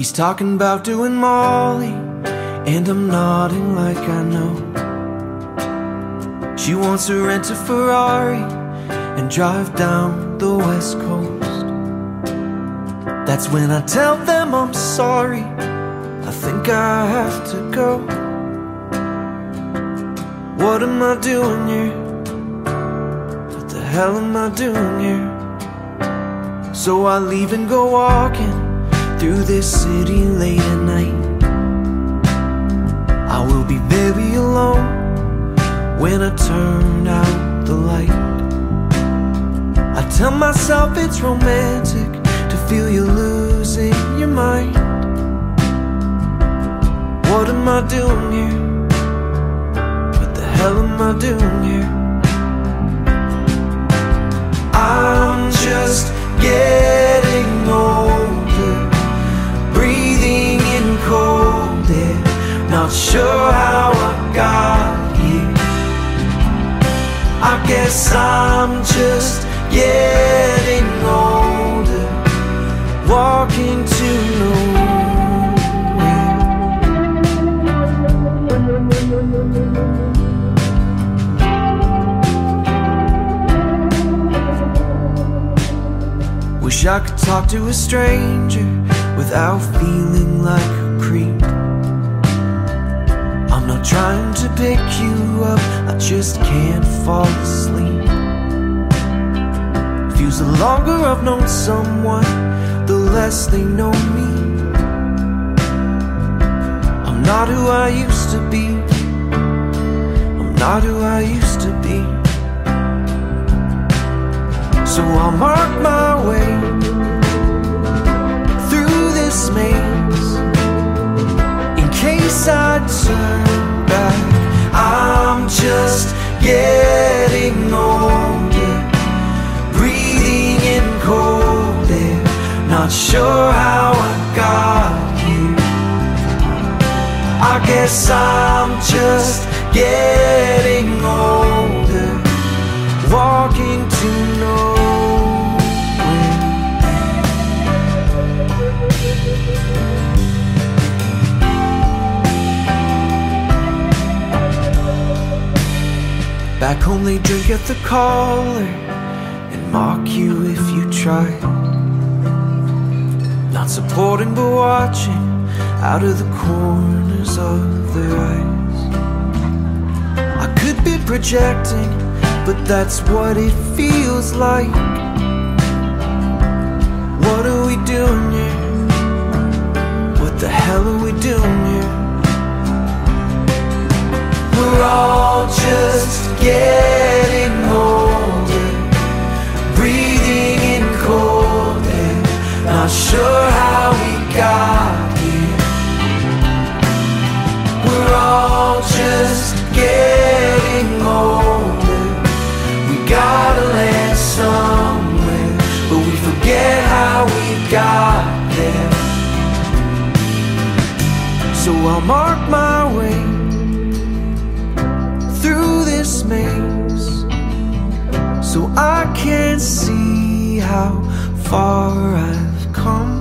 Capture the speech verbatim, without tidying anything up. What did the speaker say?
He's talking about doing Molly, and I'm nodding like I know. She wants to rent a Ferrari and drive down the West Coast. That's when I tell them I'm sorry, I think I have to go. What am I doing here? What the hell am I doing here? So I leave and go walking through this city late at night. I will be very alone when I turn out the light. I tell myself it's romantic to feel you losing your mind. What am I doing here? What the hell am I doing here? I'm just getting older, breathing in cold air, not sure how I got here. I guess I'm just getting older, walking to nowhere. Wish I could talk to a stranger without feeling like a creep. I'm not trying to pick you up, I just can't fall asleep. Feels the longer I've known someone, the less they know me. I'm not who I used to be, I'm not who I used to be. So I'll mark my way through this maze in case I turn back. I'm just getting older, breathing in cold air, not sure how I got here. I guess I'm just getting older, walking to nowhere. Back home they drink at the collar and mock you if you try. Not supporting but watching out of the corners of their eyes. I could be projecting, but that's what it feels like. What are we doing here? What the hell are we doing here? We're all just getting older, breathing in cold air, not sure how we got here. We're all just getting older, we gotta land somewhere, but we forget how we got there. So I'll mark my way maze, so I can see how far I've come.